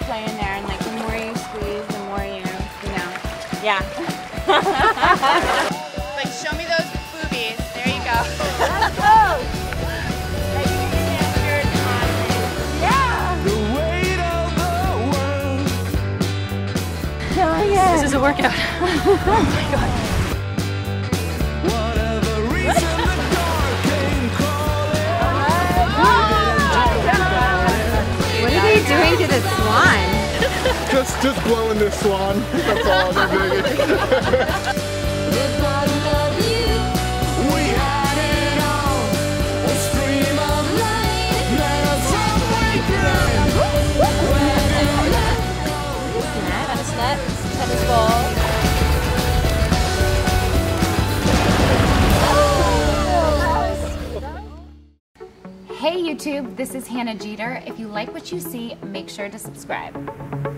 like play in there, and like the more you squeeze, the more you know. Yeah. Like, show me those boobies. There you go. That's close. Like, you can shirt on. Yeah. The weight of the world. Oh yeah. This is a workout. Oh my god. Doing to the swan. Just blowing this swan. That's all I'm doing. We had it all. A stream of light. Let us all wake up. On a sled, tennis ball. Hey YouTube, this is Hannah Jeter. If you like what you see, make sure to subscribe.